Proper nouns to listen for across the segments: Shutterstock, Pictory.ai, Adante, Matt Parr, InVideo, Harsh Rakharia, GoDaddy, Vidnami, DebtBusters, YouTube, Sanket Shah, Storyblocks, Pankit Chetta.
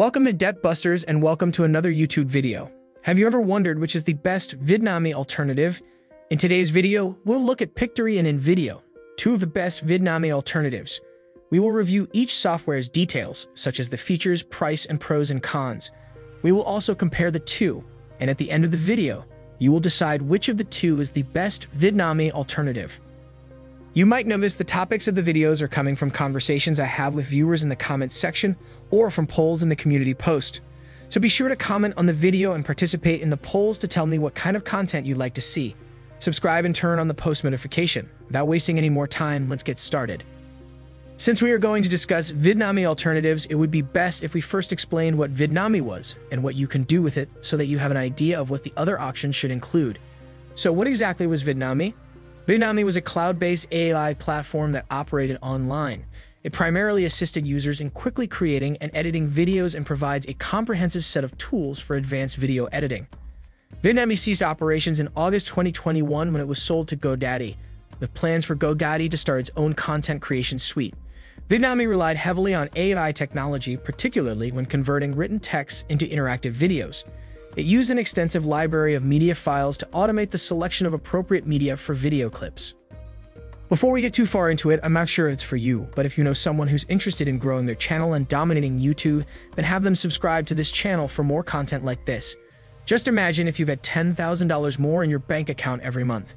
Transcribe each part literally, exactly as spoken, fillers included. Welcome to DebtBusters and welcome to another YouTube video. Have you ever wondered which is the best Vidnami alternative? In today's video, we'll look at Pictory and InVideo, two of the best Vidnami alternatives. We will review each software's details, such as the features, price, and pros and cons. We will also compare the two, and at the end of the video, you will decide which of the two is the best Vidnami alternative. You might notice the topics of the videos are coming from conversations I have with viewers in the comments section or from polls in the community post. So be sure to comment on the video and participate in the polls to tell me what kind of content you'd like to see. Subscribe and turn on the post notification. Without wasting any more time, let's get started. Since we are going to discuss Vidnami alternatives, it would be best if we first explained what Vidnami was and what you can do with it so that you have an idea of what the other options should include. So what exactly was Vidnami? Vidnami was a cloud-based A I platform that operated online. It primarily assisted users in quickly creating and editing videos and provides a comprehensive set of tools for advanced video editing. Vidnami ceased operations in August twenty twenty-one when it was sold to GoDaddy, with plans for GoDaddy to start its own content creation suite. Vidnami relied heavily on A I technology, particularly when converting written text into interactive videos. It used an extensive library of media files to automate the selection of appropriate media for video clips. Before we get too far into it, I'm not sure it's for you, but if you know someone who's interested in growing their channel and dominating YouTube, then have them subscribe to this channel for more content like this. Just imagine if you've had ten thousand dollars more in your bank account every month.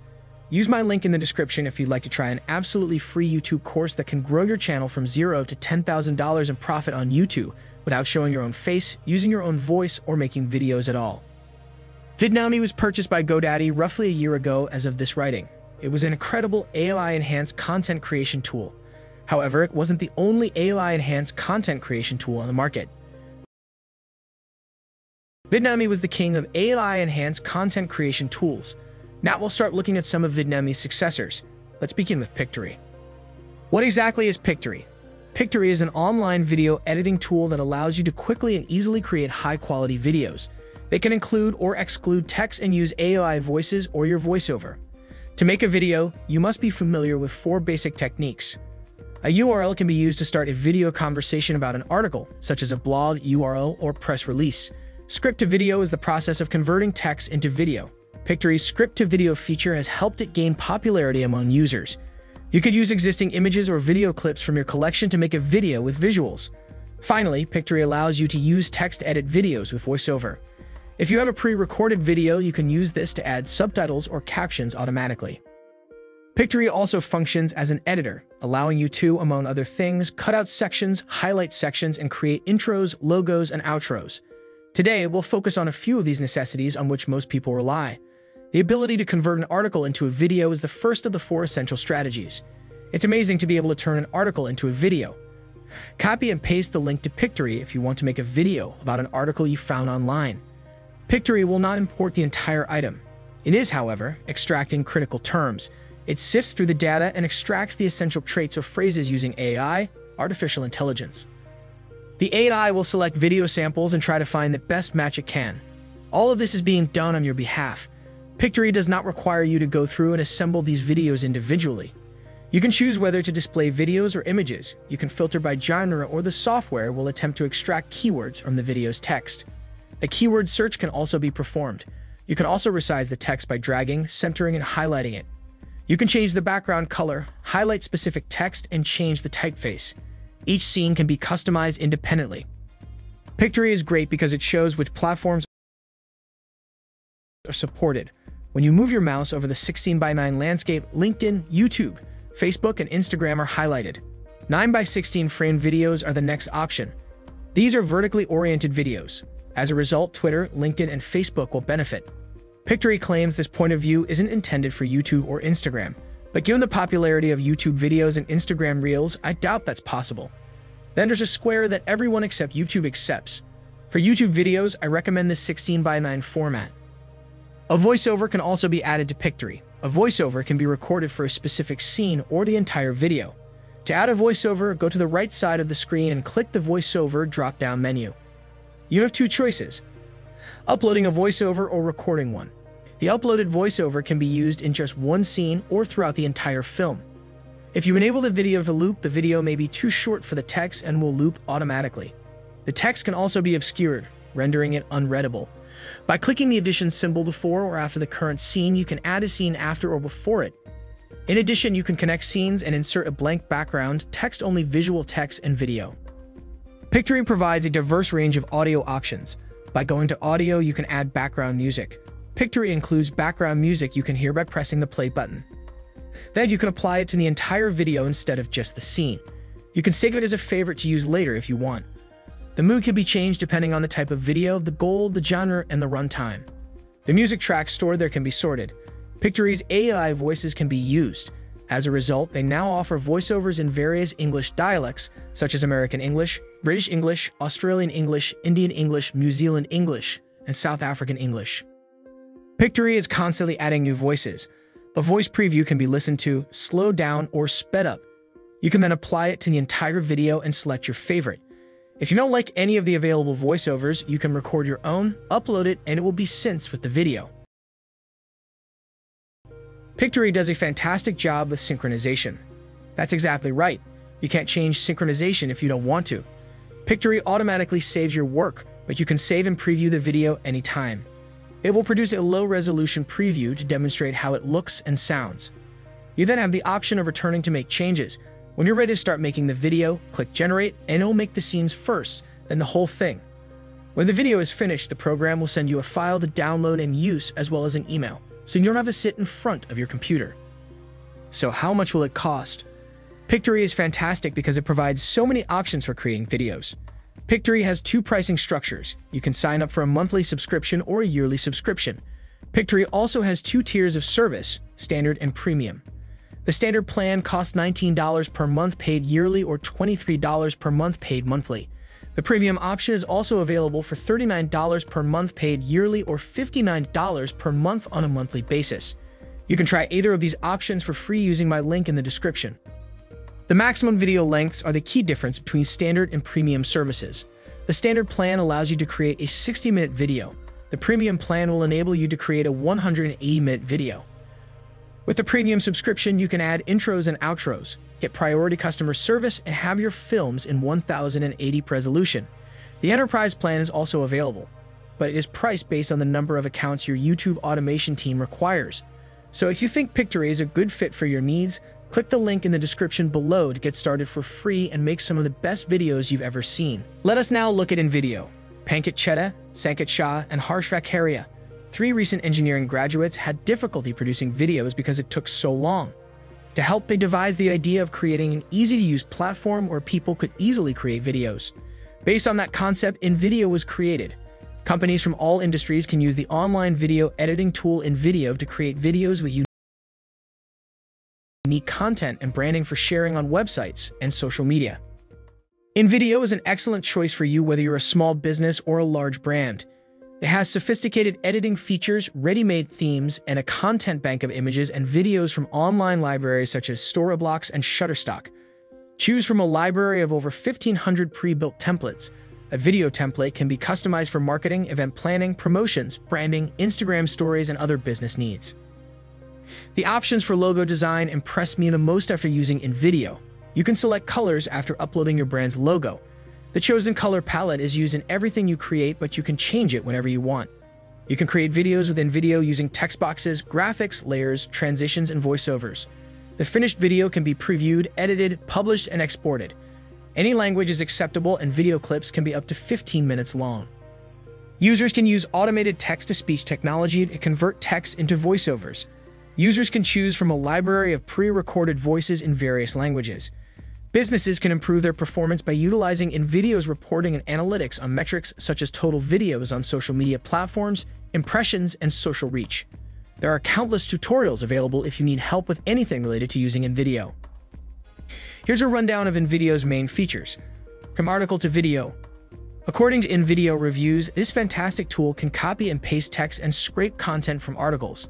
Use my link in the description if you'd like to try an absolutely free YouTube course that can grow your channel from zero to ten thousand dollars in profit on YouTube without showing your own face, using your own voice, or making videos at all. Vidnami was purchased by GoDaddy roughly a year ago as of this writing. It was an incredible A I-enhanced content creation tool. However, it wasn't the only A I-enhanced content creation tool on the market. Vidnami was the king of A I-enhanced content creation tools. Now we'll start looking at some of Vidnami's successors. Let's begin with Pictory. What exactly is Pictory? Pictory is an online video editing tool that allows you to quickly and easily create high-quality videos. They can include or exclude text and use A I voices or your voiceover. To make a video, you must be familiar with four basic techniques. A U R L can be used to start a video conversation about an article, such as a blog U R L or press release. Script-to-video is the process of converting text into video. Pictory's script-to-video feature has helped it gain popularity among users. You could use existing images or video clips from your collection to make a video with visuals. Finally, Pictory allows you to use text to edit videos with voiceover. If you have a pre-recorded video, you can use this to add subtitles or captions automatically. Pictory also functions as an editor, allowing you to, among other things, cut out sections, highlight sections, and create intros, logos, and outros. Today, we'll focus on a few of these necessities on which most people rely. The ability to convert an article into a video is the first of the four essential strategies. It's amazing to be able to turn an article into a video. Copy and paste the link to Pictory if you want to make a video about an article you found online. Pictory will not import the entire item. It is, however, extracting critical terms. It sifts through the data and extracts the essential traits or phrases using A I, artificial intelligence. The A I will select video samples and try to find the best match it can. All of this is being done on your behalf. Pictory does not require you to go through and assemble these videos individually. You can choose whether to display videos or images. You can filter by genre, or the software will attempt to extract keywords from the video's text. A keyword search can also be performed. You can also resize the text by dragging, centering, and highlighting it. You can change the background color, highlight specific text, and change the typeface. Each scene can be customized independently. Pictory is great because it shows which platforms are supported. When you move your mouse over the sixteen by nine landscape, LinkedIn, YouTube, Facebook, and Instagram are highlighted. nine by sixteen frame videos are the next option. These are vertically oriented videos. As a result, Twitter, LinkedIn, and Facebook will benefit. Pictory claims this point of view isn't intended for YouTube or Instagram, but given the popularity of YouTube videos and Instagram Reels, I doubt that's possible. Then there's a square that everyone except YouTube accepts. For YouTube videos, I recommend the sixteen by nine format. A voiceover can also be added to Pictory. A voiceover can be recorded for a specific scene or the entire video. To add a voiceover, go to the right side of the screen and click the voiceover drop-down menu. You have two choices: uploading a voiceover or recording one. The uploaded voiceover can be used in just one scene or throughout the entire film. If you enable the video to loop, the video may be too short for the text and will loop automatically. The text can also be obscured, rendering it unreadable. By clicking the addition symbol before or after the current scene, you can add a scene after or before it. In addition, you can connect scenes and insert a blank background, text-only visual text, and video. Pictory provides a diverse range of audio options. By going to audio, you can add background music. Pictory includes background music you can hear by pressing the play button. Then you can apply it to the entire video instead of just the scene. You can save it as a favorite to use later if you want. The mood can be changed depending on the type of video, the goal, the genre, and the runtime. The music tracks stored there can be sorted. Pictory's A I voices can be used. As a result, they now offer voiceovers in various English dialects, such as American English, British English, Australian English, Indian English, New Zealand English, and South African English. Pictory is constantly adding new voices. A voice preview can be listened to, slowed down, or sped up. You can then apply it to the entire video and select your favorite. If you don't like any of the available voiceovers, you can record your own, upload it, and it will be synced with the video. Pictory does a fantastic job with synchronization. That's exactly right. You can't change synchronization if you don't want to. Pictory automatically saves your work, but you can save and preview the video anytime. It will produce a low-resolution preview to demonstrate how it looks and sounds. You then have the option of returning to make changes. When you're ready to start making the video, click Generate, and it'll make the scenes first, then the whole thing. When the video is finished, the program will send you a file to download and use, as well as an email, so you don't have to sit in front of your computer. So how much will it cost? Pictory is fantastic because it provides so many options for creating videos. Pictory has two pricing structures. You can sign up for a monthly subscription or a yearly subscription. Pictory also has two tiers of service, Standard and Premium. The standard plan costs nineteen dollars per month paid yearly or twenty-three dollars per month paid monthly. The premium option is also available for thirty-nine dollars per month paid yearly or fifty-nine dollars per month on a monthly basis. You can try either of these options for free using my link in the description. The maximum video lengths are the key difference between standard and premium services. The standard plan allows you to create a sixty minute video. The premium plan will enable you to create a one hundred eighty minute video. With the premium subscription, you can add intros and outros, get priority customer service, and have your films in ten eighty p resolution. The enterprise plan is also available, but it is priced based on the number of accounts your YouTube automation team requires. So if you think Pictory is a good fit for your needs, click the link in the description below to get started for free and make some of the best videos you've ever seen. Let us now look at InVideo. Pankit Chetta, Sanket Shah, and Harsh Rakharia, three recent engineering graduates, had difficulty producing videos because it took so long. To help, they devised the idea of creating an easy-to-use platform where people could easily create videos. Based on that concept, InVideo was created. Companies from all industries can use the online video editing tool InVideo to create videos with unique content and branding for sharing on websites and social media. InVideo is an excellent choice for you whether you're a small business or a large brand. It has sophisticated editing features, ready-made themes, and a content bank of images and videos from online libraries such as Storyblocks and Shutterstock. Choose from a library of over fifteen hundred pre-built templates. A video template can be customized for marketing, event planning, promotions, branding, Instagram stories, and other business needs. The options for logo design impressed me the most after using InVideo. You can select colors after uploading your brand's logo. The chosen color palette is used in everything you create, but you can change it whenever you want. You can create videos with InVideo using text boxes, graphics, layers, transitions, and voiceovers. The finished video can be previewed, edited, published, and exported. Any language is acceptable, and video clips can be up to fifteen minutes long. Users can use automated text-to-speech technology to convert text into voiceovers. Users can choose from a library of pre-recorded voices in various languages. Businesses can improve their performance by utilizing InVideo's reporting and analytics on metrics such as total videos on social media platforms, impressions, and social reach. There are countless tutorials available if you need help with anything related to using InVideo. Here's a rundown of InVideo's main features. From article to video. According to InVideo reviews, this fantastic tool can copy and paste text and scrape content from articles.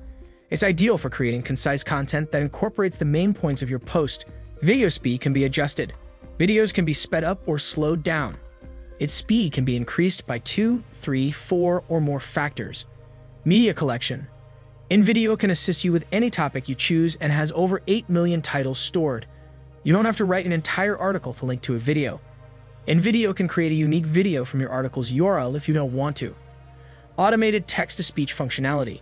It's ideal for creating concise content that incorporates the main points of your post. Video speed can be adjusted. Videos can be sped up or slowed down. Its speed can be increased by two, three, four, or more factors. Media collection. InVideo can assist you with any topic you choose and has over eight million titles stored. You don't have to write an entire article to link to a video. InVideo can create a unique video from your article's U R L if you don't want to. Automated text-to-speech functionality.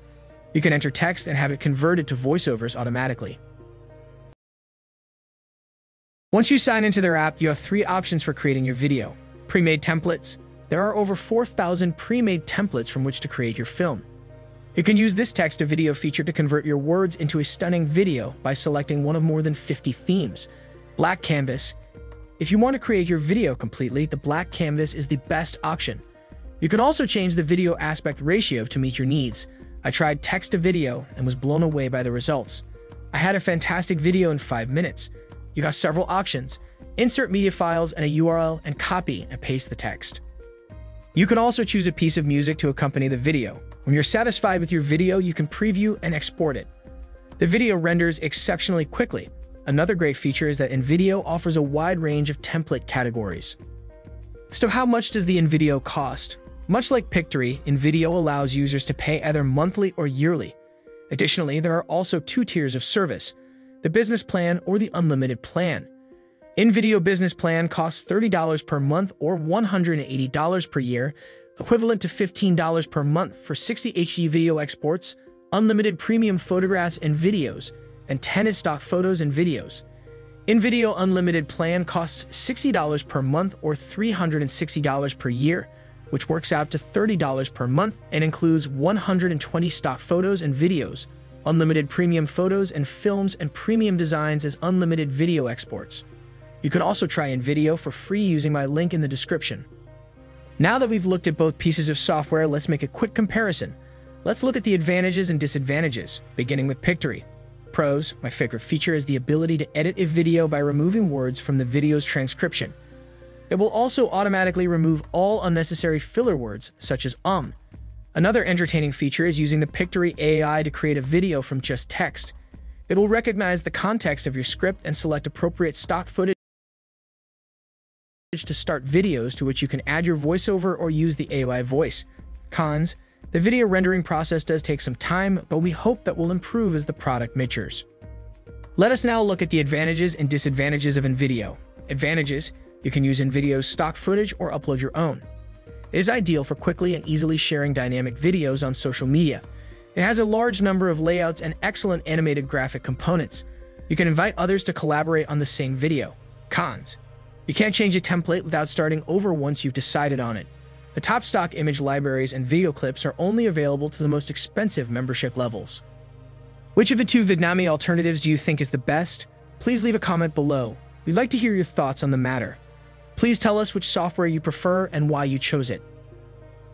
You can enter text and have it converted to voiceovers automatically. Once you sign into their app, you have three options for creating your video. Pre-made templates. There are over four thousand pre-made templates from which to create your film. You can use this text-to-video feature to convert your words into a stunning video by selecting one of more than fifty themes. Black canvas. If you want to create your video completely, the black canvas is the best option. You can also change the video aspect ratio to meet your needs. I tried text to video and was blown away by the results. I had a fantastic video in five minutes. You got several options. Insert media files and a U R L and copy and paste the text. You can also choose a piece of music to accompany the video. When you're satisfied with your video, you can preview and export it. The video renders exceptionally quickly. Another great feature is that InVideo offers a wide range of template categories. So how much does the InVideo cost? Much like Pictory, InVideo allows users to pay either monthly or yearly. Additionally, there are also two tiers of service, the business plan or the unlimited plan. InVideo business plan costs thirty dollars per month or one hundred eighty dollars per year, equivalent to fifteen dollars per month for sixty H D video exports, unlimited premium photographs and videos, and ten stock photos and videos. InVideo unlimited plan costs sixty dollars per month or three hundred sixty dollars per year, which works out to thirty dollars per month and includes one hundred twenty stock photos and videos, unlimited premium photos and films, and premium designs as unlimited video exports. You can also try InVideo for free using my link in the description. Now that we've looked at both pieces of software, let's make a quick comparison. Let's look at the advantages and disadvantages, beginning with Pictory. Pros, my favorite feature is the ability to edit a video by removing words from the video's transcription. It will also automatically remove all unnecessary filler words, such as um. Another entertaining feature is using the Pictory A I to create a video from just text. It will recognize the context of your script and select appropriate stock footage to start videos, to which you can add your voiceover or use the A I voice. Cons, the video rendering process does take some time, but we hope that will improve as the product matures. Let us now look at the advantages and disadvantages of InVideo. Advantages, you can use InVideo's stock footage or upload your own. It is ideal for quickly and easily sharing dynamic videos on social media. It has a large number of layouts and excellent animated graphic components. You can invite others to collaborate on the same video. Cons, you can't change a template without starting over once you've decided on it. The top stock image libraries and video clips are only available to the most expensive membership levels. Which of the two Vidnami alternatives do you think is the best? Please leave a comment below. We'd like to hear your thoughts on the matter. Please tell us which software you prefer and why you chose it.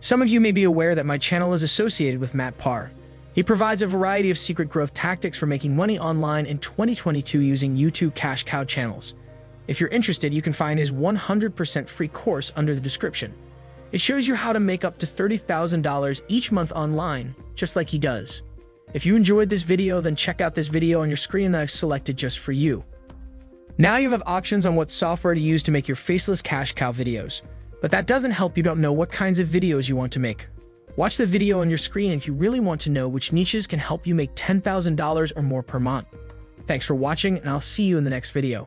Some of you may be aware that my channel is associated with Matt Parr. He provides a variety of secret growth tactics for making money online in twenty twenty-two using YouTube cash cow channels. If you're interested, you can find his one hundred percent free course under the description. It shows you how to make up to thirty thousand dollars each month online, just like he does. If you enjoyed this video, then check out this video on your screen that I've selected just for you. Now you have options on what software to use to make your faceless cash cow videos. But that doesn't help you don't know what kinds of videos you want to make. Watch the video on your screen if you really want to know which niches can help you make ten thousand dollars or more per month. Thanks for watching, and I'll see you in the next video.